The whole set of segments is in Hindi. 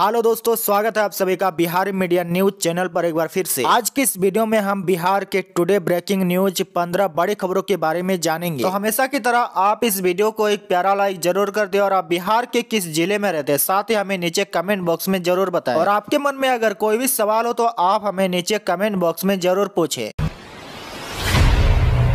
हेलो दोस्तों, स्वागत है आप सभी का बिहारी मीडिया न्यूज चैनल पर एक बार फिर से। आज की इस वीडियो में हम बिहार के टुडे ब्रेकिंग न्यूज 15 बड़ी खबरों के बारे में जानेंगे। तो हमेशा की तरह आप इस वीडियो को एक प्यारा लाइक जरूर कर दें और आप बिहार के किस जिले में रहते हैं साथ ही हमें नीचे कमेंट बॉक्स में जरूर बताएं। और आपके मन में अगर कोई भी सवाल हो तो आप हमें नीचे कमेंट बॉक्स में जरूर पूछें।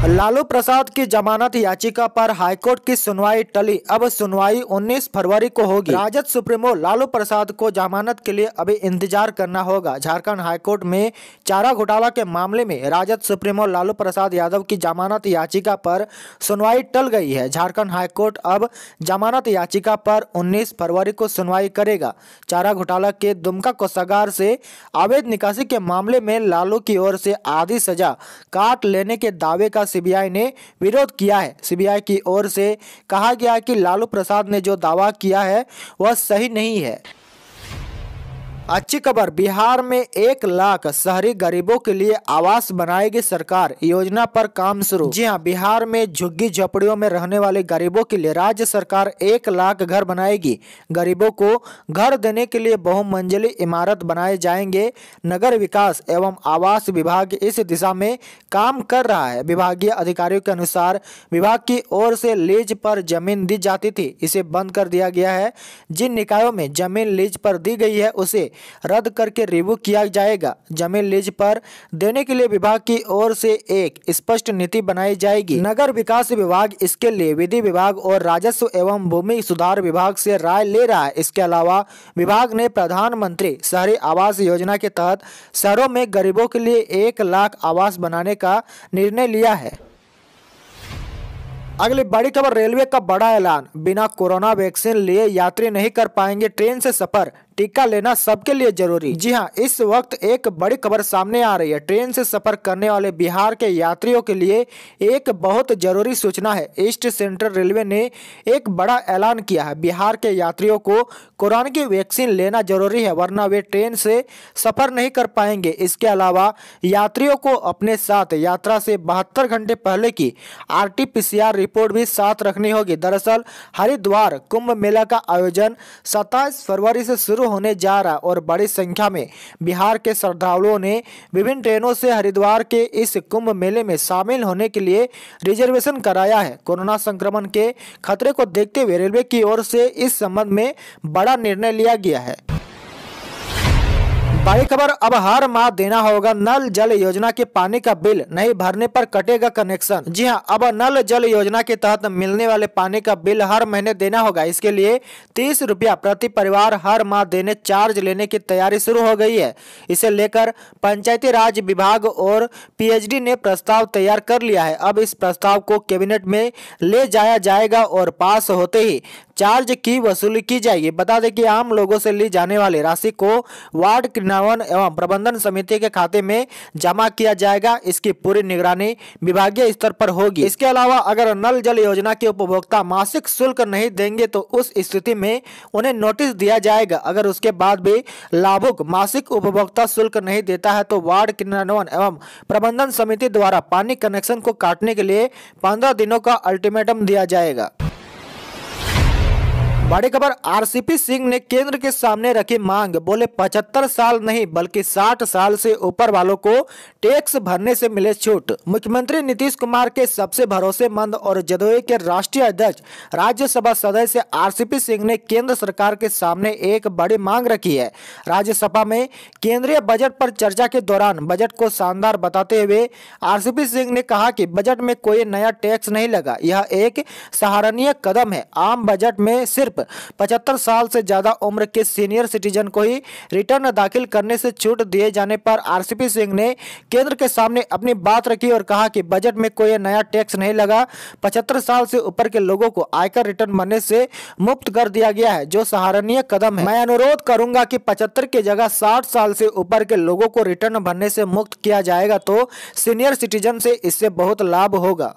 लालू प्रसाद की जमानत याचिका पर हाईकोर्ट की सुनवाई टली, अब सुनवाई 19 फरवरी को होगी। राजद सुप्रीमो लालू प्रसाद को जमानत के लिए अभी इंतजार करना होगा। झारखंड हाईकोर्ट में चारा घोटाला के मामले में राजद सुप्रीमो लालू प्रसाद यादव की जमानत याचिका पर सुनवाई टल गई है। झारखंड हाईकोर्ट अब जमानत याचिका पर 19 फरवरी को सुनवाई करेगा। चारा घोटाला के दुमका कोषागार से अवैध निकासी के मामले में लालू की ओर से आधी सजा काट लेने के दावे का सीबीआई ने विरोध किया है। सीबीआई की ओर से कहा गया कि लालू प्रसाद ने जो दावा किया है वह सही नहीं है। अच्छी खबर, बिहार में 1 लाख शहरी गरीबों के लिए आवास बनाएगी सरकार, योजना पर काम शुरू। जी हां, बिहार में झुग्गी झोपड़ियों में रहने वाले गरीबों के लिए राज्य सरकार 1 लाख घर बनाएगी। गरीबों को घर देने के लिए बहुमंजिली इमारत बनाए जाएंगे। नगर विकास एवं आवास विभाग इस दिशा में काम कर रहा है। विभागीय अधिकारियों के अनुसार विभाग की ओर से लीज पर जमीन दी जाती थी, इसे बंद कर दिया गया है। जिन निकायों में जमीन लीज पर दी गई है उसे रद्द करके रिव्यू किया जाएगा। जमीन लीज पर देने के लिए विभाग की ओर से एक स्पष्ट नीति बनाई जाएगी। नगर विकास विभाग इसके लिए विधि विभाग और राजस्व एवं भूमि सुधार विभाग से राय ले रहा है। इसके अलावा विभाग ने प्रधानमंत्री शहरी आवास योजना के तहत शहरों में गरीबों के लिए 1 लाख आवास बनाने का निर्णय लिया है। अगली बड़ी खबर, रेलवे का बड़ा ऐलान, बिना कोरोना वैक्सीन लिए यात्री नहीं कर पाएंगे ट्रेन से सफर, टीका लेना सबके लिए जरूरी। जी हां, इस वक्त एक बड़ी खबर सामने आ रही है। ट्रेन से सफर करने वाले बिहार के यात्रियों के लिए एक बहुत जरूरी सूचना है। ईस्ट सेंट्रल रेलवे ने एक बड़ा ऐलान किया है। बिहार के यात्रियों को कोरोना की वैक्सीन लेना जरूरी है, वरना वे ट्रेन से सफर नहीं कर पाएंगे। इसके अलावा यात्रियों को अपने साथ यात्रा से 72 घंटे पहले की RT-PCR रिपोर्ट भी साथ रखनी होगी। दरअसल हरिद्वार कुंभ मेला का आयोजन 27 फरवरी से शुरू होने जा रहा और बड़ी संख्या में बिहार के श्रद्धालुओं ने विभिन्न ट्रेनों से हरिद्वार के इस कुंभ मेले में शामिल होने के लिए रिजर्वेशन कराया है। कोरोना संक्रमण के खतरे को देखते हुए रेलवे की ओर से इस संबंध में बड़ा निर्णय लिया गया है। बड़ी खबर, अब हर माह देना होगा नल जल योजना के पानी का बिल, नहीं भरने पर कटेगा कनेक्शन। जी हां, अब नल जल योजना के तहत मिलने वाले पानी का बिल हर महीने देना होगा। इसके लिए 30 रुपया प्रति परिवार हर माह देने चार्ज लेने की तैयारी शुरू हो गई है। इसे लेकर पंचायती राज विभाग और PHD ने प्रस्ताव तैयार कर लिया है। अब इस प्रस्ताव को कैबिनेट में ले जाया जाएगा और पास होते ही चार्ज की वसूली की जाएगी। बता दें कि आम लोगों से ली जाने वाली राशि को वार्ड क्रियान्वयन एवं प्रबंधन समिति के खाते में जमा किया जाएगा। इसकी पूरी निगरानी विभागीय स्तर पर होगी। इसके अलावा अगर नल जल योजना के उपभोक्ता मासिक शुल्क नहीं देंगे तो उस स्थिति में उन्हें नोटिस दिया जाएगा। अगर उसके बाद भी लाभुक मासिक उपभोक्ता शुल्क नहीं देता है तो वार्ड क्रियान्वयन एवं प्रबंधन समिति द्वारा पानी कनेक्शन को काटने के लिए 15 दिनों का अल्टीमेटम दिया जाएगा। बड़ी खबर, आरसीपी सिंह ने केंद्र के सामने रखी मांग, बोले 75 साल नहीं बल्कि 60 साल से ऊपर वालों को टैक्स भरने से मिले छूट। मुख्यमंत्री नीतीश कुमार के सबसे भरोसेमंद और जदयू के राष्ट्रीय अध्यक्ष राज्यसभा सदस्य आरसीपी सिंह ने केंद्र सरकार के सामने एक बड़ी मांग रखी है। राज्यसभा में केंद्रीय बजट पर चर्चा के दौरान बजट को शानदार बताते हुए आरसीपी सिंह ने कहा कि बजट में कोई नया टैक्स नहीं लगा, यह एक सराहनीय कदम है। आम बजट में सिर्फ 75 साल से ज्यादा उम्र के सीनियर सिटीजन को ही रिटर्न दाखिल करने से छूट दिए जाने पर आरसीपी सिंह ने केंद्र के सामने अपनी बात रखी और कहा कि बजट में कोई नया टैक्स नहीं लगा। 75 साल से ऊपर के लोगों को आयकर रिटर्न भरने से मुक्त कर दिया गया है, जो सराहनीय कदम है। मैं अनुरोध करूंगा कि 75 की जगह 60 साल से ऊपर के लोगों को रिटर्न भरने से मुक्त किया जाएगा तो सीनियर सिटीजन से इससे बहुत लाभ होगा।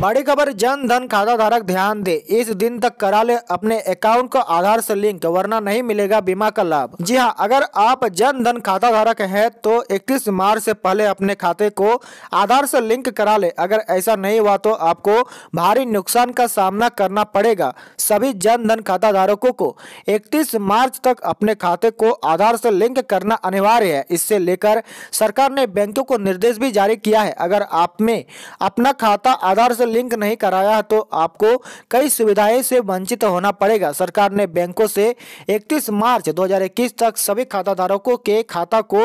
बड़ी खबर, जन धन खाता धारक ध्यान दे, इस दिन तक करा ले अपने अकाउंट को आधार से लिंक, वरना नहीं मिलेगा बीमा का लाभ। जी हां, अगर आप जन धन खाता धारक हैं तो 31 मार्च से पहले अपने खाते को आधार से लिंक करा ले। अगर ऐसा नहीं हुआ तो आपको भारी नुकसान का सामना करना पड़ेगा। सभी जन धन खाता धारकों को 31 मार्च तक अपने खाते को आधार से लिंक करना अनिवार्य है। इससे लेकर सरकार ने बैंकों को निर्देश भी जारी किया है। अगर आपने अपना खाता आधार से लिंक नहीं कराया तो आपको कई सुविधाएं से वंचित होना पड़ेगा। सरकार ने बैंकों से 31 मार्च 2021 तक सभी खाताधारकों के खाता को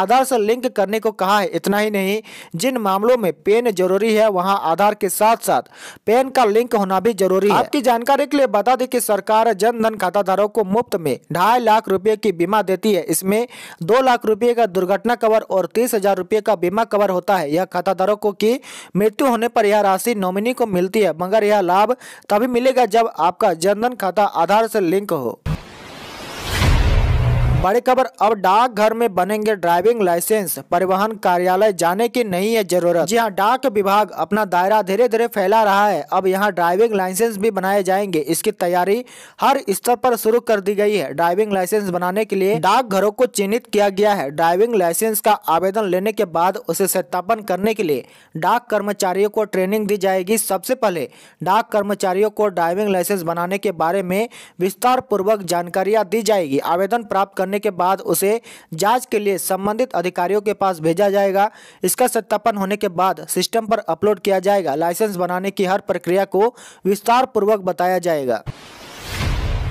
आधार से लिंक करने को कहा है। इतना ही नहीं, जिन मामलों में पैन जरूरी है वहां आधार के साथ साथ पैन का लिंक होना भी जरूरी है। आपकी जानकारी के लिए बता दें कि सरकार जन धन खाताधारकों को मुफ्त में 2.5 लाख रुपए की बीमा देती है। इसमें 2 लाख रुपए का दुर्घटना कवर और 30,000 रुपए का बीमा कवर होता है। यह खाताधारकों की मृत्यु होने पर यह राशि नॉमिनी को मिलती है, मगर यह लाभ तभी मिलेगा जब आपका जनधन खाता आधार से लिंक हो। बड़ी खबर, अब डाकघर में बनेंगे ड्राइविंग लाइसेंस, परिवहन कार्यालय जाने की नहीं है जरूरत। जी हां, डाक विभाग अपना दायरा धीरे धीरे फैला रहा है। अब यहां ड्राइविंग लाइसेंस भी बनाए जाएंगे। इसकी तैयारी हर स्तर पर शुरू कर दी गई है। ड्राइविंग लाइसेंस बनाने के लिए डाकघरों को चिन्हित किया गया है। ड्राइविंग लाइसेंस का आवेदन लेने के बाद उसे सत्यापन करने के लिए डाक कर्मचारियों को ट्रेनिंग दी जाएगी। सबसे पहले डाक कर्मचारियों को ड्राइविंग लाइसेंस बनाने के बारे में विस्तार पूर्वक जानकारियां दी जाएगी। आवेदन प्राप्त के बाद उसे जांच के लिए संबंधित अधिकारियों के पास भेजा जाएगा। इसका सत्यापन होने के बाद सिस्टम पर अपलोड किया जाएगा। लाइसेंस बनाने की हर प्रक्रिया को विस्तार पूर्वक बताया जाएगा।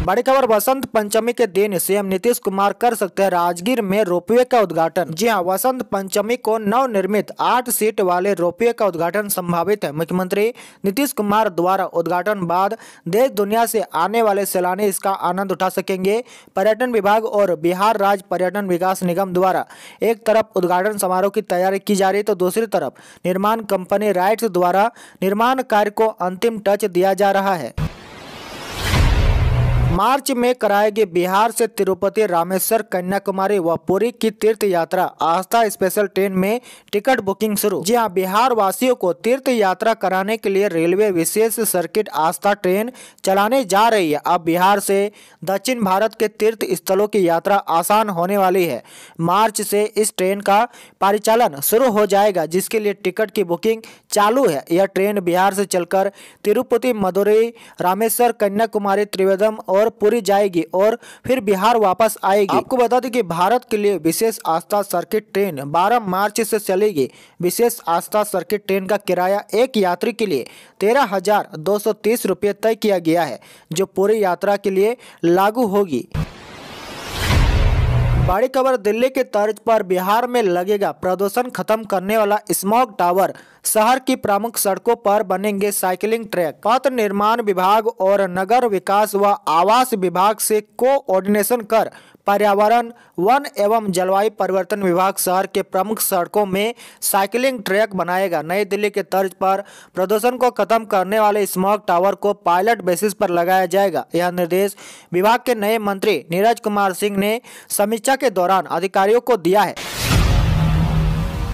बड़ी खबर, वसंत पंचमी के दिन सीएम नीतीश कुमार कर सकते हैं राजगीर में रोपवे का उद्घाटन। जी हां, वसंत पंचमी को नवनिर्मित 8 सीट वाले रोपवे का उद्घाटन संभावित है। मुख्यमंत्री नीतीश कुमार द्वारा उद्घाटन बाद देश दुनिया से आने वाले सैलानी इसका आनंद उठा सकेंगे। पर्यटन विभाग और बिहार राज्य पर्यटन विकास निगम द्वारा एक तरफ उद्घाटन समारोह की तैयारी की जा रही तो दूसरी तरफ निर्माण कंपनी राइट्स द्वारा निर्माण कार्य को अंतिम टच दिया जा रहा है। मार्च में कराएगी बिहार से तिरुपति, रामेश्वर, कन्याकुमारी व पुरी की तीर्थ यात्रा। आस्था स्पेशल ट्रेन में टिकट बुकिंग शुरू। जी हां, बिहार वासियों को तीर्थ यात्रा कराने के लिए रेलवे विशेष सर्किट आस्था ट्रेन चलाने जा रही है। अब बिहार से दक्षिण भारत के तीर्थ स्थलों की यात्रा आसान होने वाली है। मार्च से इस ट्रेन का परिचालन शुरू हो जाएगा, जिसके लिए टिकट की बुकिंग चालू है। यह ट्रेन बिहार से चलकर तिरुपति, मदुरै, रामेश्वर, कन्याकुमारी, त्रिवेदम और पूरी जाएगी और फिर बिहार वापस आएगी। आपको बता दें कि भारत के लिए विशेष आस्था सर्किट ट्रेन 12 मार्च से चलेगी। विशेष आस्था सर्किट ट्रेन का किराया एक यात्री के लिए 13,230 रुपये तय किया गया है, जो पूरी यात्रा के लिए लागू होगी। बड़ी खबर, दिल्ली के तर्ज पर बिहार में लगेगा प्रदूषण खत्म करने वाला स्मॉग टावर। शहर की प्रमुख सड़कों पर बनेंगे साइकिलिंग ट्रैक। पथ निर्माण विभाग और नगर विकास व आवास विभाग से कोऑर्डिनेशन कर पर्यावरण, वन एवं जलवायु परिवर्तन विभाग शहर के प्रमुख सड़कों में साइकिलिंग ट्रैक बनाएगा। नई दिल्ली के तर्ज पर प्रदूषण को खत्म करने वाले स्मॉग टावर को पायलट बेसिस पर लगाया जाएगा। यह निर्देश विभाग के नए मंत्री नीरज कुमार सिंह ने समीक्षा के दौरान अधिकारियों को दिया है।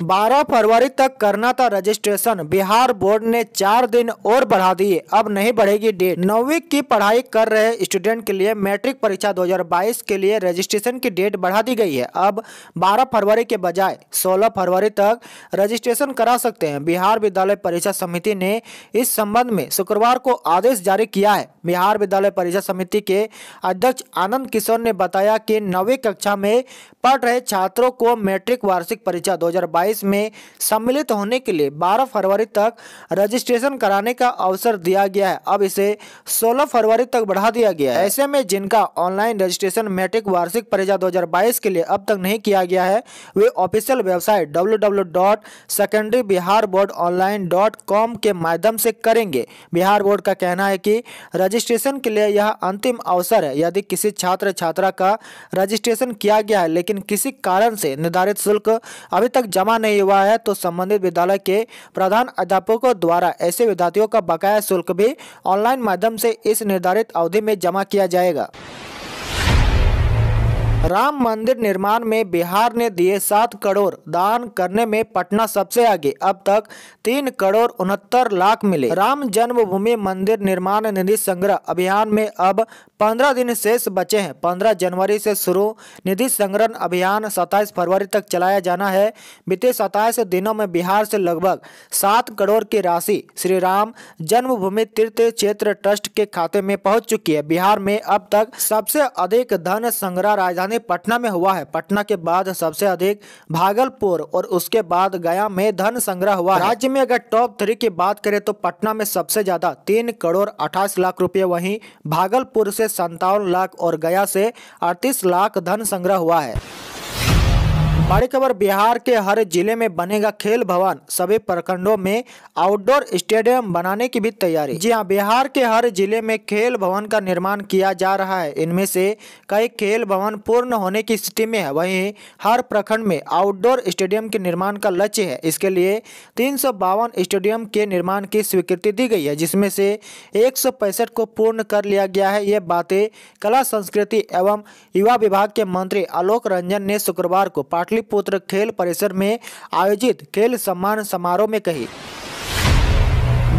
12 फरवरी तक करना था रजिस्ट्रेशन, बिहार बोर्ड ने 4 दिन और बढ़ा दिए। अब नहीं बढ़ेगी डेट। 9वीं की पढ़ाई कर रहे स्टूडेंट के लिए मैट्रिक परीक्षा 2022 के लिए रजिस्ट्रेशन की डेट बढ़ा दी गई है। अब 12 फरवरी के बजाय 16 फरवरी तक रजिस्ट्रेशन करा सकते हैं। बिहार विद्यालय परीक्षा समिति ने इस संबंध में शुक्रवार को आदेश जारी किया है। बिहार विद्यालय परीक्षा समिति के अध्यक्ष आनंद किशोर ने बताया कि 9वीं कक्षा में पढ़ रहे छात्रों को मैट्रिक वार्षिक परीक्षा 2022 में सम्मिलित होने के लिए 12 फरवरी तक रजिस्ट्रेशन कराने का अवसर दिया गया है। अब इसे 16 फरवरी तक बढ़ा दिया गया है। ऐसे में जिनका ऑनलाइन रजिस्ट्रेशन मैट्रिक वार्षिक परीक्षा 2022 के लिए अब तक नहीं किया गया है, वे ऑफिशियल वेबसाइट www.secondarybiharboardonline.com के माध्यम से करेंगे। बिहार बोर्ड का कहना है कि रजिस्ट्रेशन के लिए यह अंतिम अवसर है। यदि किसी छात्र छात्रा का रजिस्ट्रेशन किया गया है लेकिन किसी कारण से निर्धारित शुल्क अभी तक जमा नहीं हुआ है तो संबंधित विद्यालय के प्रधान अध्यापकों द्वारा ऐसे विद्यार्थियों का बकाया शुल्क भी ऑनलाइन माध्यम से इस निर्धारित अवधि में जमा किया जाएगा। राम मंदिर निर्माण में बिहार ने दिए 7 करोड़, दान करने में पटना सबसे आगे, अब तक 3 करोड़ 69 लाख मिले। राम जन्मभूमि मंदिर निर्माण निधि संग्रह अभियान में अब 15 दिन शेष बचे हैं। 15 जनवरी से शुरू निधि संग्रहण अभियान 27 फरवरी तक चलाया जाना है। बीते 27 दिनों में बिहार से लगभग 7 करोड़ की राशि श्री राम जन्मभूमि तीर्थ क्षेत्र ट्रस्ट के खाते में पहुंच चुकी है। बिहार में अब तक सबसे अधिक धन संग्रह राजधानी पटना में हुआ है। पटना के बाद सबसे अधिक भागलपुर और उसके बाद गया में धन संग्रह हुआ। राज्य में अगर टॉप 3 की बात करें तो पटना में सबसे ज्यादा 3 करोड़ 28 लाख रुपए, वहीं भागलपुर से 57 लाख और गया से 38 लाख धन संग्रह हुआ है। बड़ी खबर, बिहार के हर जिले में बनेगा खेल भवन, सभी प्रखंडों में आउटडोर स्टेडियम बनाने की भी तैयारी। जी हां, बिहार के हर जिले में खेल भवन का निर्माण किया जा रहा है। इनमें से कई खेल भवन पूर्ण होने की स्थिति में है। वहीं हर प्रखंड में आउटडोर स्टेडियम के निर्माण का लक्ष्य है। इसके लिए 352 स्टेडियम के निर्माण की स्वीकृति दी गई है, जिसमें से 165 को पूर्ण कर लिया गया है। ये बातें कला संस्कृति एवं युवा विभाग के मंत्री आलोक रंजन ने शुक्रवार को पाटलिपुत्र खेल परिसर में आयोजित खेल सम्मान समारोह में कही।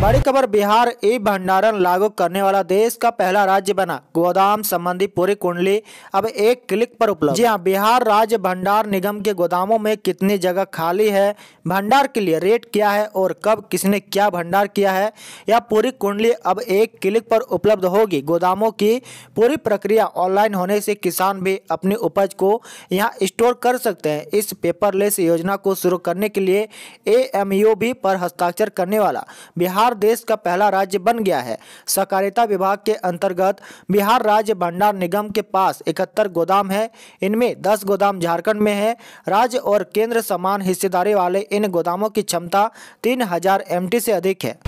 बड़ी खबर, बिहार ई भंडारण लागू करने वाला देश का पहला राज्य बना, गोदाम संबंधी पूरी कुंडली अब एक क्लिक पर उपलब्ध। जी हां, बिहार राज्य भंडार निगम के गोदामों में कितनी जगह खाली है, भंडार के लिए रेट क्या है और कब किसने क्या भंडार किया है, यह पूरी कुंडली अब एक क्लिक पर उपलब्ध होगी। गोदामों की पूरी प्रक्रिया ऑनलाइन होने से किसान भी अपनी उपज को यहाँ स्टोर कर सकते हैं। इस पेपरलेस योजना को शुरू करने के लिए AMUB पर हस्ताक्षर करने वाला बिहार देश का पहला राज्य बन गया है। सहकारिता विभाग के अंतर्गत बिहार राज्य भंडार निगम के पास 71 गोदाम है। इनमें 10 गोदाम झारखंड में है। राज्य और केंद्र समान हिस्सेदारी वाले इन गोदामों की क्षमता 3000 MT से अधिक है।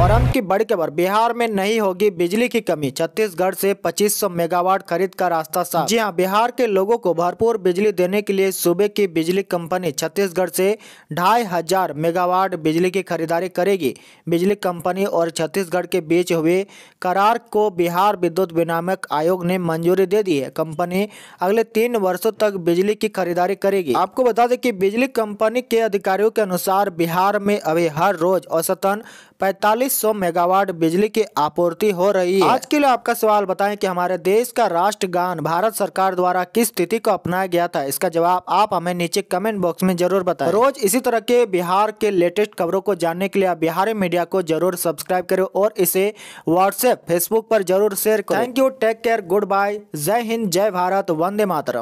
और अंत की बड़ी खबर, बिहार में नहीं होगी बिजली की कमी, छत्तीसगढ़ से 2500 मेगावाट खरीद का रास्ता साफ। जी हां, बिहार के लोगों को भरपूर बिजली देने के लिए सूबे की बिजली कंपनी छत्तीसगढ़ से 2500 मेगावाट बिजली की खरीदारी करेगी। बिजली कंपनी और छत्तीसगढ़ के बीच हुए करार को बिहार विद्युत विनियामक आयोग ने मंजूरी दे दी है। कंपनी अगले 3 वर्षों तक बिजली की खरीदारी करेगी। आपको बता दें कि बिजली कंपनी के अधिकारियों के अनुसार बिहार में अभी हर रोज औसतन 4500 मेगावाट बिजली की आपूर्ति हो रही है। आज के लिए आपका सवाल बताएं कि हमारे देश का राष्ट्रगान भारत सरकार द्वारा किस तिथि को अपनाया गया था। इसका जवाब आप हमें नीचे कमेंट बॉक्स में जरूर बताएं। रोज इसी तरह के बिहार के लेटेस्ट खबरों को जानने के लिए आप बिहारी मीडिया को जरूर सब्सक्राइब करें और इसे WhatsApp, Facebook पर जरूर शेयर करें। Thank you, take care, good bye, जय हिंद, जय भारत, वंदे मातरम।